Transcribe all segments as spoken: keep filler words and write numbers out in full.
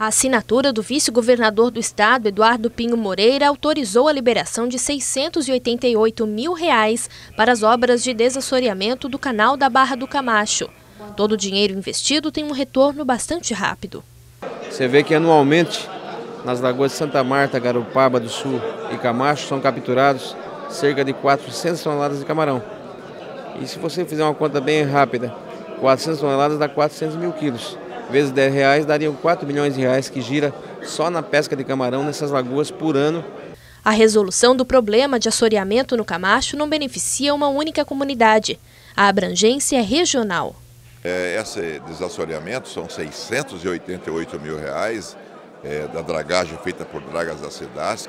A assinatura do vice-governador do estado, Eduardo Pinho Moreira, autorizou a liberação de seiscentos e oitenta e oito mil reais para as obras de desassoreamento do canal da Barra do Camacho. Todo o dinheiro investido tem um retorno bastante rápido. Você vê que anualmente, nas lagoas de Santa Marta, Garupaba do Sul e Camacho, são capturados cerca de quatrocentas toneladas de camarão. E se você fizer uma conta bem rápida, quatrocentas toneladas dá quatrocentos mil quilos. Vezes dez reais, dariam quatro milhões de reais que gira só na pesca de camarão nessas lagoas por ano. A resolução do problema de assoreamento no Camacho não beneficia uma única comunidade. A abrangência é regional. É, esse desassoreamento são seiscentos e oitenta e oito mil reais é, da dragagem feita por dragas da SEDASC,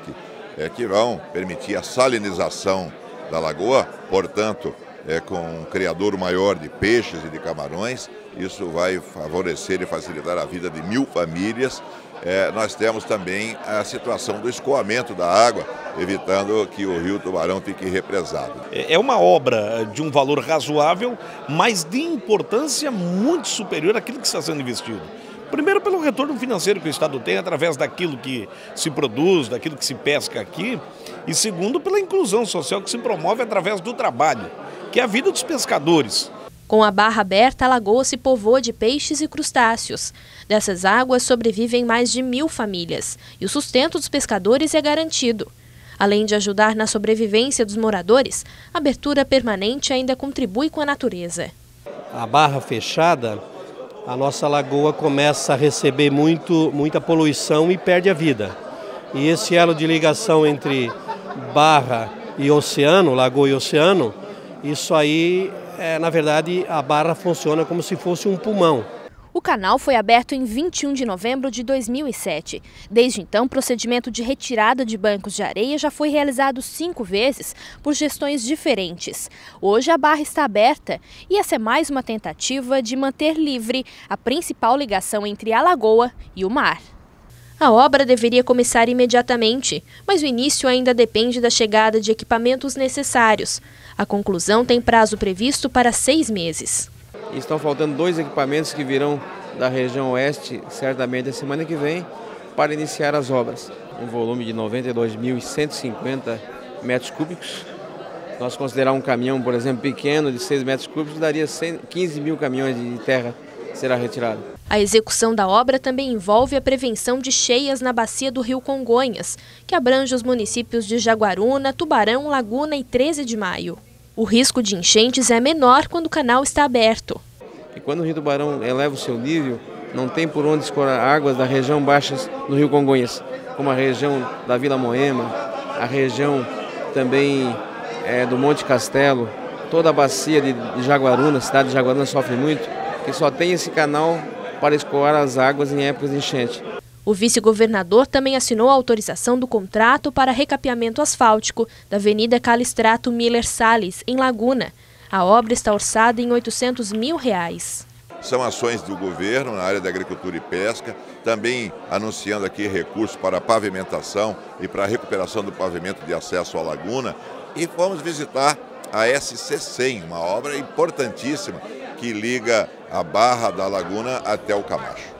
é, que vão permitir a salinização da lagoa, portanto, É, com um criador maior de peixes e de camarões. Isso vai favorecer e facilitar a vida de mil famílias. É, nós temos também a situação do escoamento da água, evitando que o rio Tubarão fique represado. É uma obra de um valor razoável, mas de importância muito superior àquilo que está sendo investido. Primeiro, pelo retorno financeiro que o estado tem através daquilo que se produz, daquilo que se pesca aqui. E segundo, pela inclusão social que se promove através do trabalho, que é a vida dos pescadores. Com a barra aberta, a lagoa se povoa de peixes e crustáceos. Dessas águas sobrevivem mais de mil famílias e o sustento dos pescadores é garantido. Além de ajudar na sobrevivência dos moradores, a abertura permanente ainda contribui com a natureza. A barra fechada, a nossa lagoa começa a receber muito, muita poluição e perde a vida. E esse elo de ligação entre barra e oceano, lagoa e oceano, isso aí, é, na verdade, a barra funciona como se fosse um pulmão. O canal foi aberto em vinte e um de novembro de dois mil e sete. Desde então, o procedimento de retirada de bancos de areia já foi realizado cinco vezes por gestões diferentes. Hoje a barra está aberta e essa é mais uma tentativa de manter livre a principal ligação entre a lagoa e o mar. A obra deveria começar imediatamente, mas o início ainda depende da chegada de equipamentos necessários. A conclusão tem prazo previsto para seis meses. Estão faltando dois equipamentos que virão da região oeste, certamente a semana que vem, para iniciar as obras. Um volume de noventa e dois mil cento e cinquenta metros cúbicos. Nós considerar um caminhão, por exemplo, pequeno, de seis metros cúbicos, daria quinze mil caminhões de terra será retirado. A execução da obra também envolve a prevenção de cheias na bacia do rio Congonhas, que abrange os municípios de Jaguaruna, Tubarão, Laguna e treze de maio. O risco de enchentes é menor quando o canal está aberto. E quando o rio Tubarão eleva o seu nível, não tem por onde escoar águas da região baixa do rio Congonhas, como a região da Vila Moema, a região também é, do Monte Castelo, toda a bacia de Jaguaruna, a cidade de Jaguaruna sofre muito, que só tem esse canal para escoar as águas em épocas de enchente. O vice-governador também assinou a autorização do contrato para recapeamento asfáltico da Avenida Calistrato Miller Salles, em Laguna. A obra está orçada em oitocentos mil reais. São ações do governo na área da agricultura e pesca, também anunciando aqui recursos para a pavimentação e para a recuperação do pavimento de acesso à laguna. E vamos visitar a S C cem, uma obra importantíssima que liga a Barra da Laguna até o Camacho.